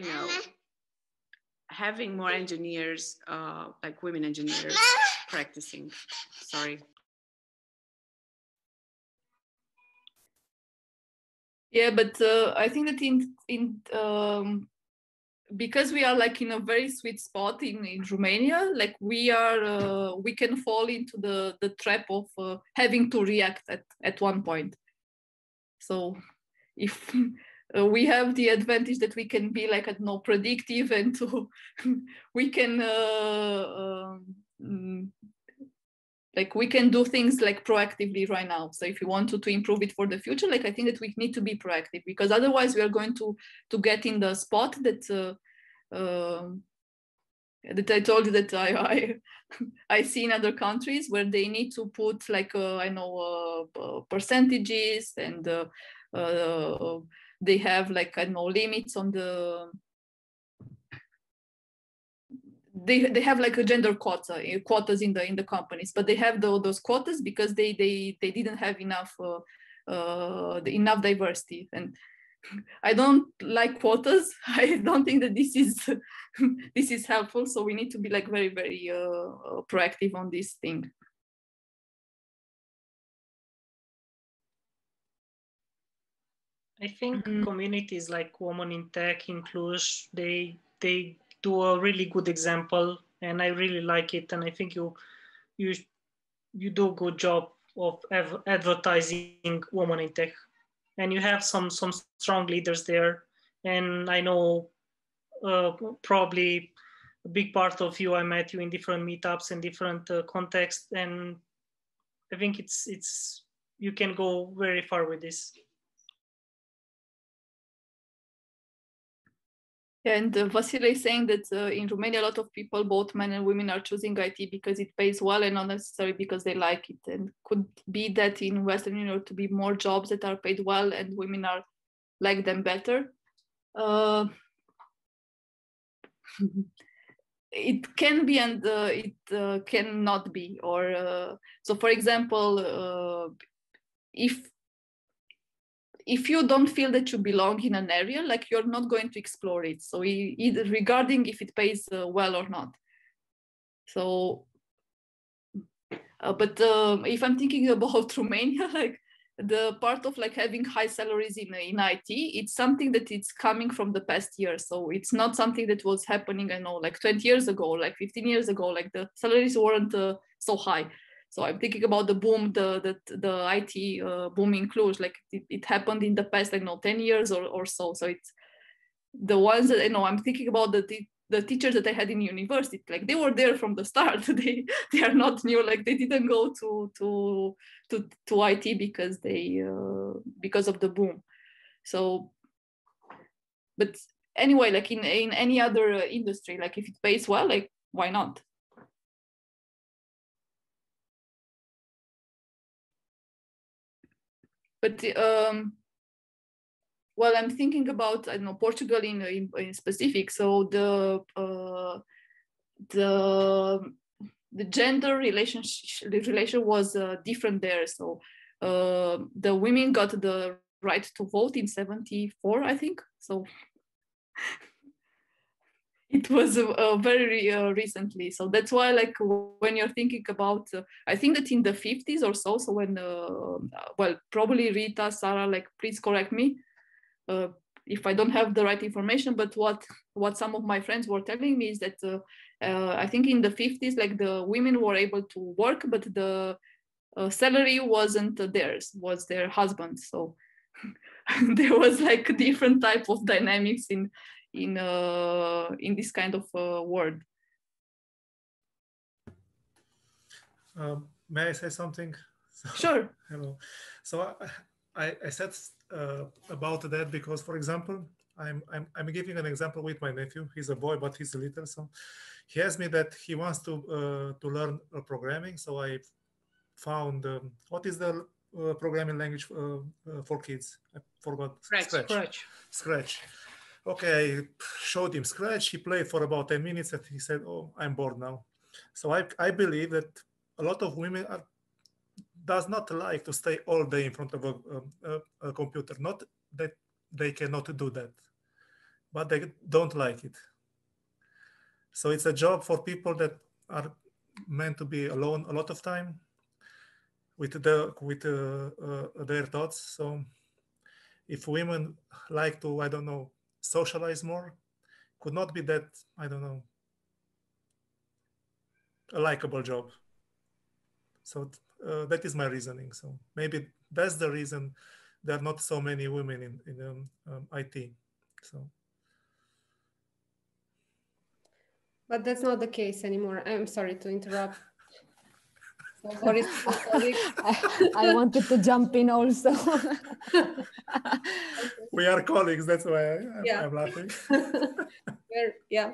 having more engineers, like women engineers practicing. Sorry. Yeah, but I think that because we are like in a very sweet spot in Romania, like we are, we can fall into the trap of having to react at one point. So if we have the advantage that we can be like, predictive, and we can do things like proactively right now. So if you want to improve it for the future, like I think that we need to be proactive, because otherwise we are going to get in the spot that that I told you that I see in other countries, where they need to put like percentages, and they have like limits on the. They have like a gender quotas in the companies, but they have those quotas because they didn't have enough diversity, and I don't like quotas. I don't think that this is this is helpful. So we need to be like very, very proactive on this thing. I think communities like Women in Tech in Cluj, they do a really good example, and I really like it. And I think you do a good job of advertising Women in Tech, and you have some strong leaders there. And I know probably a big part of you, I met you in different meetups and different contexts, and I think it's you can go very far with this. And Vasile is saying that in Romania, a lot of people, both men and women, are choosing IT because it pays well and not necessarily because they like it. And could be that in Western Europe to be more jobs that are paid well and women are like them better. It can be and it cannot be. Or so, for example, if you don't feel that you belong in an area, like you're not going to explore it. So either regarding if it pays well or not. So, if I'm thinking about Romania, like the part of like having high salaries in IT, it's something that it's coming from the past year. So it's not something that was happening, I know, like 20 years ago, like 15 years ago, like the salaries weren't so high. So I'm thinking about the boom, the IT boom in Cluj, like it happened in the past, I know, 10 years or so. So it's the ones that I know, I'm thinking about the teachers that I had in university, like they were there from the start. They are not new, like they didn't go to IT because they, because of the boom. So, but anyway, like in any other industry, like if it pays well, like why not? But well, I'm thinking about, I don't know, Portugal in specific. So the gender relation was different there. So the women got the right to vote in 1974, I think. So it was very recently. So that's why, like, when you're thinking about, I think that in the 50s or so, so when, well, probably Rita, Sarah, like, please correct me if I don't have the right information, but what some of my friends were telling me is that I think in the 50s, like, the women were able to work, but the salary wasn't theirs, was their husband's. So there was, like, a different type of dynamics in this kind of world. May I say something? So, sure. Hello. So I said about that because, for example, I'm giving an example with my nephew. He's a boy, but he's little, so he asked me that he wants to learn programming. So I found what is the programming language for kids? I forgot. Scratch. Okay, I showed him Scratch. He played for about 10 minutes and he said, oh, I'm bored now. So I believe that a lot of women does not like to stay all day in front of a computer. Not that they cannot do that, but they don't like it. So it's a job for people that are meant to be alone a lot of time with their thoughts. So if women like to, I don't know, socialize more, could not be that, I don't know, a likable job. So that is my reasoning. So maybe that's the reason there are not so many women in IT. So, but that's not the case anymore. I'm sorry to interrupt. Boris, I wanted to jump in also. We are colleagues, that's why I'm laughing. Yeah.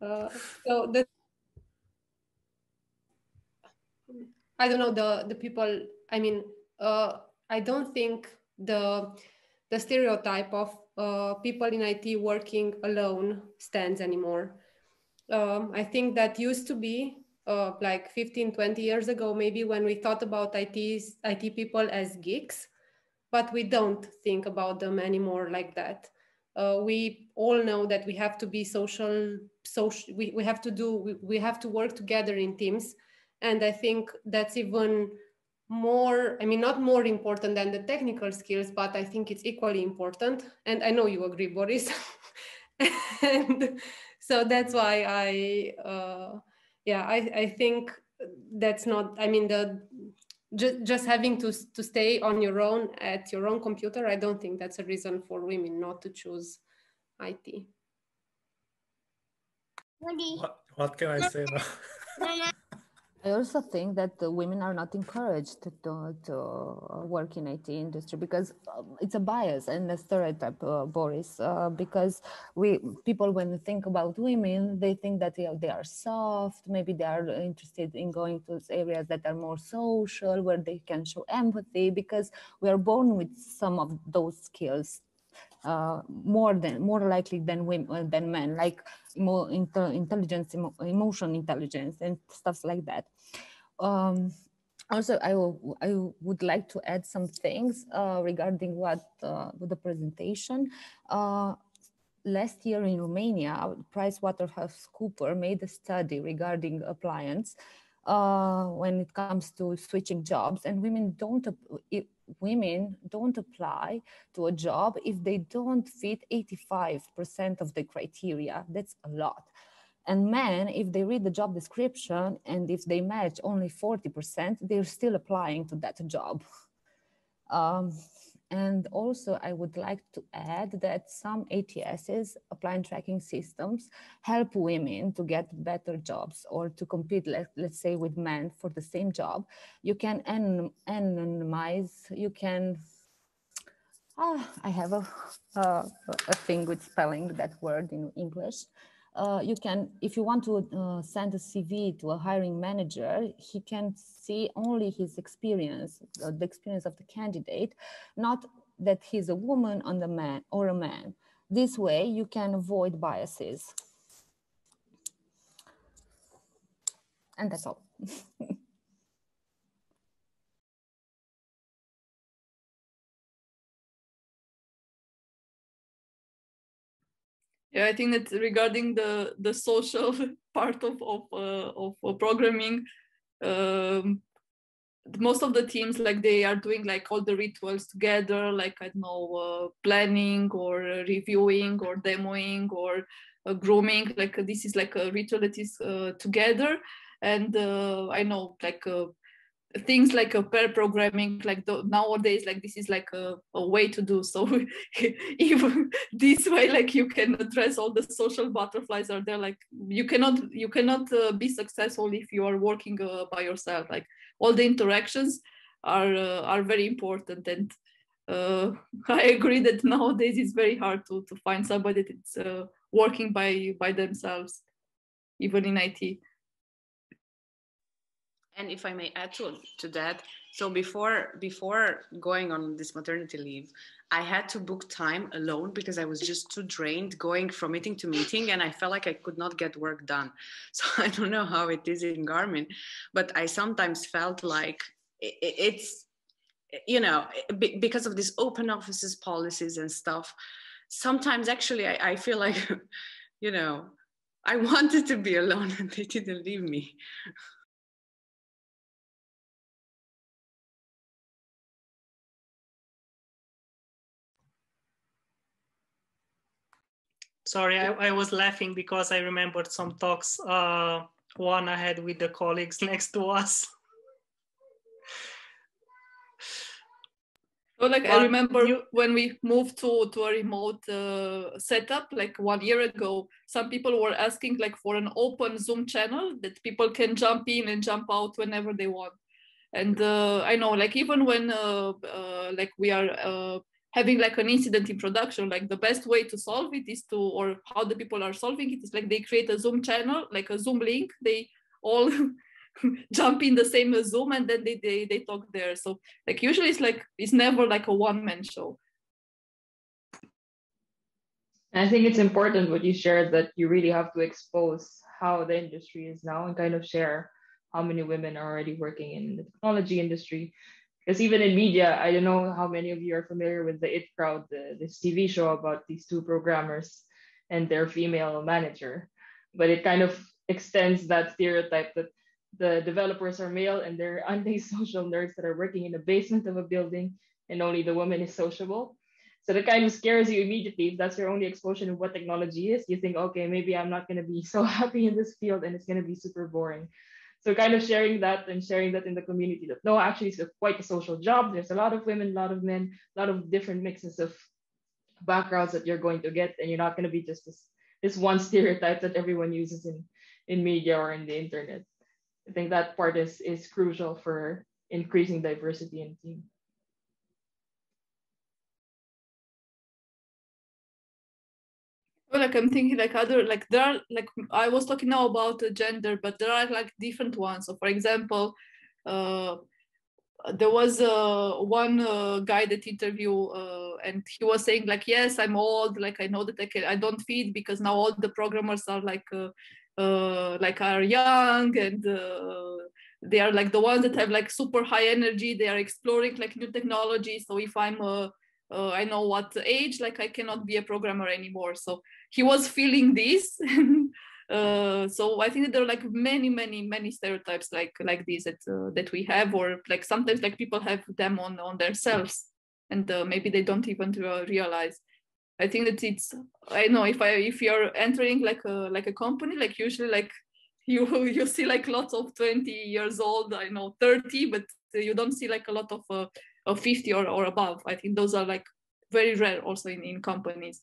So the, I don't know, the people, I mean, I don't think the stereotype of people in IT working alone stands anymore. I think that used to be, like 15, 20 years ago, maybe, when we thought about IT people as geeks, but we don't think about them anymore like that. We all know that we have to be social, we have to work together in teams. And I think that's even more, I mean, not more important than the technical skills, but I think it's equally important. And I know you agree, Boris. And so that's why I think that's not, I mean, just having to stay on your own at your own computer, I don't think that's a reason for women not to choose IT. What can I say now? I also think that the women are not encouraged to work in IT industry because it's a bias and a stereotype, Boris, because people, when they think about women, they think that they are soft, maybe they are interested in going to areas that are more social, where they can show empathy, because we are born with some of those skills. More likely than women than men, like intelligence, emotion intelligence, and stuff like that. Also, I would like to add some things regarding what with the presentation. Last year in Romania, PricewaterhouseCoopers made a study regarding appliance when it comes to switching jobs, and women don't apply to a job if they don't fit 85% of the criteria. That's a lot. And men, if they read the job description and if they match only 40%, they're still applying to that job. And also I would like to add that some ATSs, applying tracking systems, help women to get better jobs or to compete, let's say, with men for the same job. You can anonymize, you can, I have a thing with spelling that word in English. You can, if you want to send a CV to a hiring manager, he can see only his experience, the experience of the candidate, not that he's a woman or a man. This way, you can avoid biases. And that's all. Yeah, I think that regarding the social part of programming, most of the teams, like, they are doing like all the rituals together, like, I don't know, planning or reviewing or demoing or grooming. Like, this is like a ritual that is together. And I know, like, things like pair programming, like nowadays, like, this is like a way to do so. Even this way, like, you can address all the social butterflies are there. Like, you cannot be successful if you are working by yourself. Like, all the interactions are very important. And I agree that nowadays it's very hard to find somebody that's working by themselves, even in IT. And if I may add to that, so before going on this maternity leave, I had to book time alone because I was just too drained going from meeting to meeting, and I felt like I could not get work done. So I don't know how it is in Garmin, but I sometimes felt like it's, you know, because of these open offices policies and stuff, sometimes actually I feel like, you know, I wanted to be alone and they didn't leave me. Sorry, I was laughing because I remembered some talks, one I had with the colleagues next to us. So, like, I remember when we moved to a remote setup, like 1 year ago, some people were asking, like, for an open Zoom channel that people can jump in and jump out whenever they want. And I know, like, even when like we are having like an incident in production, like, the best way to solve it is or how the people are solving it is, like, they create a Zoom channel, like a Zoom link, they all jump in the same Zoom and then they talk there. So, like, usually it's like, it's never like a one-man show. I think it's important what you shared, that you really have to expose how the industry is now and kind of share how many women are already working in the technology industry. Because even in media, I don't know how many of you are familiar with the It Crowd, this TV show about these two programmers and their female manager. But it kind of extends that stereotype that the developers are male and they're antisocial nerds that are working in the basement of a building and only the woman is sociable. So that kind of scares you immediately. If that's your only exposure to what technology is, you think, okay, maybe I'm not going to be so happy in this field and it's going to be super boring. So kind of sharing that in the community that no, actually it's quite a social job. There's a lot of women, a lot of men, a lot of different mixes of backgrounds that you're going to get, and you're not going to be just this one stereotype that everyone uses in media or in the internet. I think that part is crucial for increasing diversity in team. Like I'm thinking like other, like there are, like I was talking now about gender, but there are like different ones. So for example, there was one guy that interviewed and he was saying like, yes, I'm old, like I know that I don't fit because now all the programmers are like are young and they are like the ones that have like super high energy. They are exploring like new technology. So if I'm I know what age, like I cannot be a programmer anymore. So he was feeling this. So I think that there are like many stereotypes like these that we have, or like sometimes like people have them on themselves and maybe they don't even realize. I think that it's, I know if you're entering like a company, like usually like you see like lots of 20 years old, I know 30, but you don't see like a lot of 50 or above. I think those are like very rare also in companies.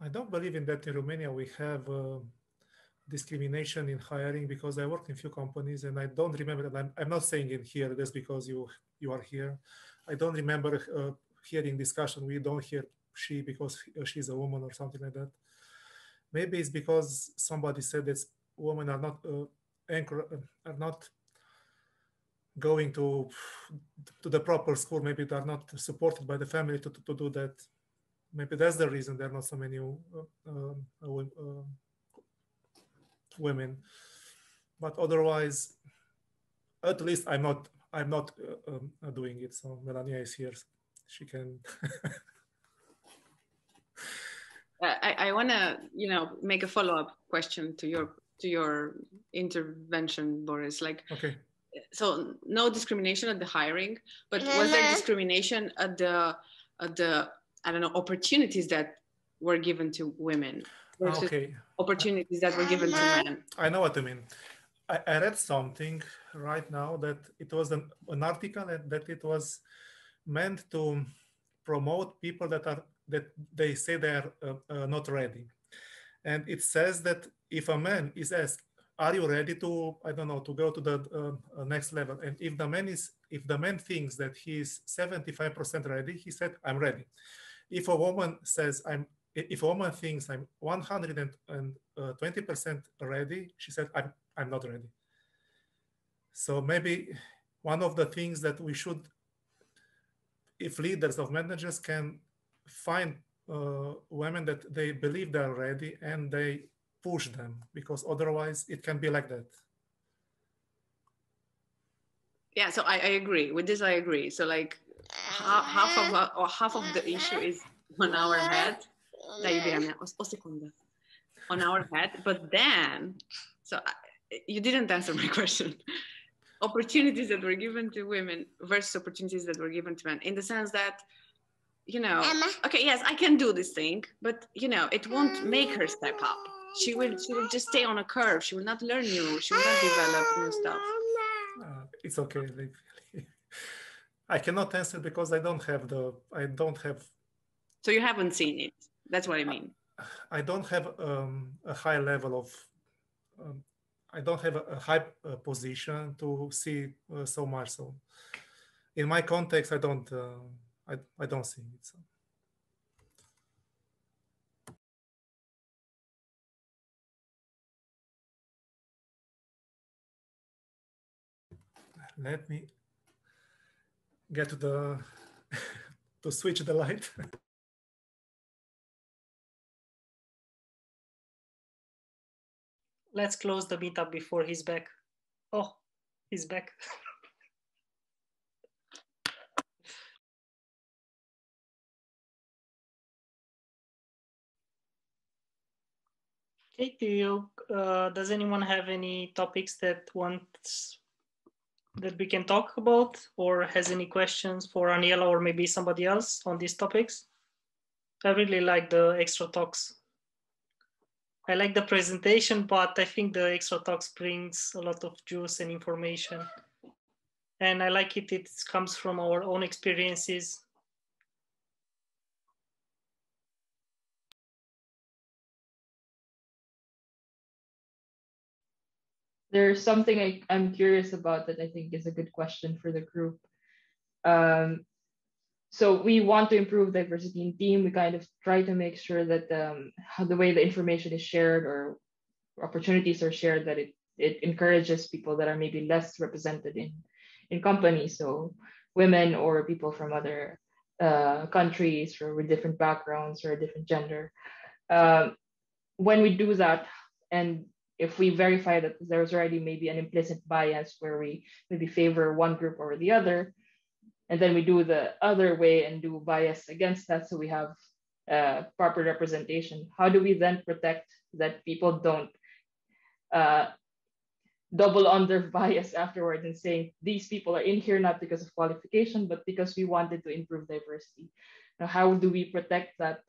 I don't believe in that in Romania we have discrimination in hiring, because I worked in few companies and I don't remember that. I'm not saying in here, that's because you are here. I don't remember hearing discussion, we don't hear she because she's a woman or something like that. Maybe it's because somebody said that women are not going to the proper school, maybe they are not supported by the family to do that. Maybe that's the reason there are not so many women. But otherwise, at least I'm not doing it. So Melania is here. She can. I want to, make a follow-up question to your intervention, Boris. Like, okay. So no discrimination at the hiring, but was there discrimination at the I don't know, opportunities that were given to women versus opportunities that were given to men? I know what you mean. I read something right now that it was an article that it was meant to promote people that they say they are not ready, and it says that if a man is asked, "Are you ready to to go to the next level?" and if the man thinks that he is 75% ready, he said, "I'm ready." If a woman says, "If a woman thinks I'm 120% ready," she said, "I'm not ready." So maybe one of the things that we should, if leaders of managers can find women that they believe they're ready and they push them, because otherwise it can be like that. Yeah, so I agree. With this, I agree. So like half of the issue is on our head. On our head, but then, so you didn't answer my question. Opportunities that were given to women versus opportunities that were given to men, in the sense that, okay, yes, I can do this thing, but it won't make her step up. She will just stay on a curve. She will not learn new. She will not develop new stuff. It's okay. I cannot answer because I don't have. So you haven't seen it. That's what I mean. I don't have a high level of. I don't have a high position to see so much. So, in my context, I don't see it. So. Let me get to the to switch the light. Let's close the meetup before he's back. Oh, he's back. Hey, Dio, does anyone have any topics that we can talk about, or has any questions for Aniela or maybe somebody else on these topics? I really like the extra talks. I like the presentation, but I think the extra talks brings a lot of juice and information. And I like it, it comes from our own experiences. There's something I'm curious about that I think is a good question for the group. So we want to improve diversity in team. We kind of try to make sure that the way the information is shared or opportunities are shared, that it encourages people that are maybe less represented in companies. So women or people from other countries or with different backgrounds or a different gender. When we do that, and if we verify that there's already maybe an implicit bias where we maybe favor one group over the other, and then we do the other way and do bias against that, so we have proper representation, how do we then protect that people don't double on their bias afterward and saying these people are in here not because of qualification, but because we wanted to improve diversity? Now, how do we protect that,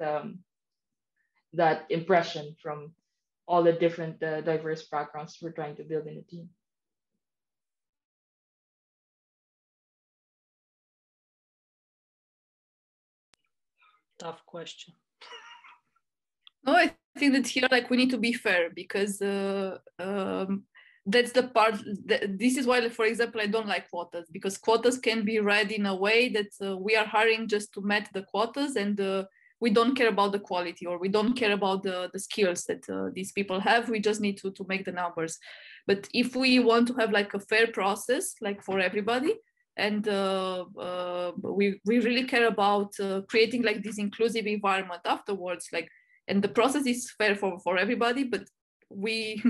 that impression from all the different diverse backgrounds we're trying to build in a team? Tough question. No, I think that here, like, we need to be fair, because that's the part, this is why, for example, I don't like quotas, because quotas can be read in a way that we are hiring just to match the quotas, and we don't care about the quality, or we don't care about the skills that these people have. We just need to make the numbers. But if we want to have like a fair process, like for everybody, and we really care about creating like this inclusive environment afterwards, like, and the process is fair for everybody, but we,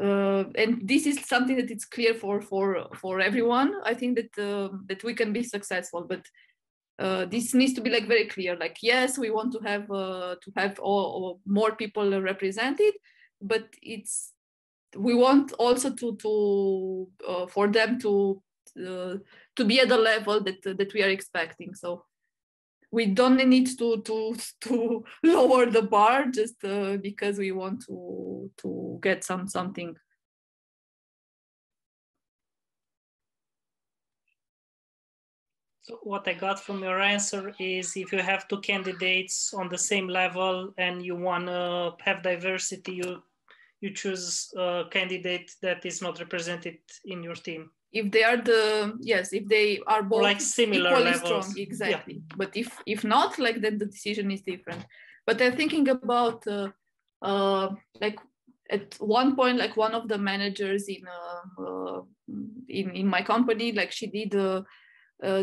and this is something that it's clear for everyone. I think that, that we can be successful, but this needs to be like very clear, like, yes, we want to have all, more people represented, but it's, we want also to for them to be at the level that that we are expecting. So we don't need to lower the bar just because we want to get something. So what I got from your answer is, if you have two candidates on the same level and you want to have diversity, you choose a candidate that is not represented in your team. If they are if they are both like similar levels, strong, exactly. Yeah. But if not, like, then the decision is different. But I'm thinking about like, at one point, like, one of the managers in my company, like, she did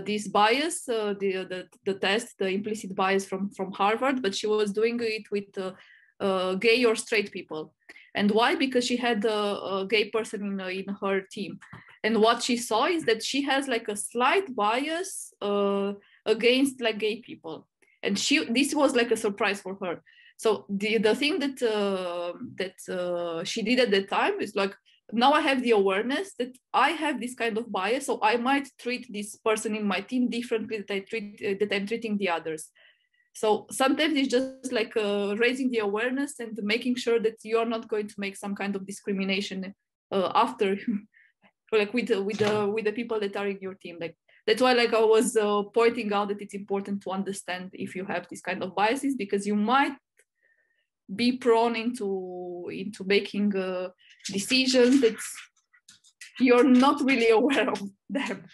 this bias, the test, the implicit bias from Harvard, but she was doing it with gay or straight people. And why? Because she had a gay person in her team. And what she saw is that she has like a slight bias against like gay people. And this was like a surprise for her. So the thing that she did at that time is like, now I have the awareness that I have this kind of bias, so I might treat this person in my team differently that I'm treating the others. So sometimes it's just like raising the awareness and making sure that you are not going to make some kind of discrimination after, like, with the people that are in your team. Like, that's why, like, I was pointing out that it's important to understand if you have this kind of biases, because you might be prone into making decisions that you're not really aware of them.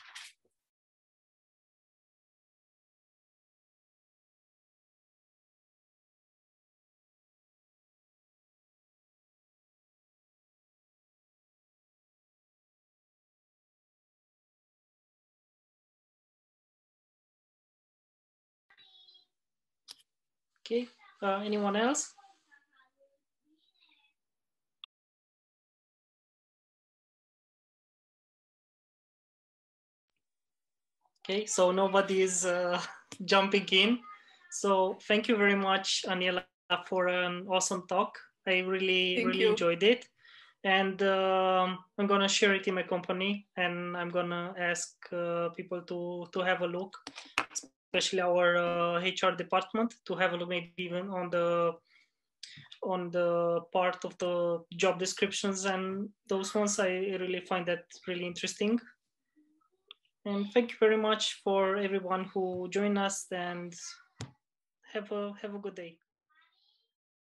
Okay, anyone else? Okay, so nobody is jumping in. So thank you very much, Aniela, for an awesome talk. I really enjoyed it. And I'm gonna share it in my company, and I'm gonna ask people to have a look, especially our HR department, to have a look maybe even on the part of the job descriptions and those ones. I really find that really interesting. And thank you very much for everyone who joined us, and have a good day.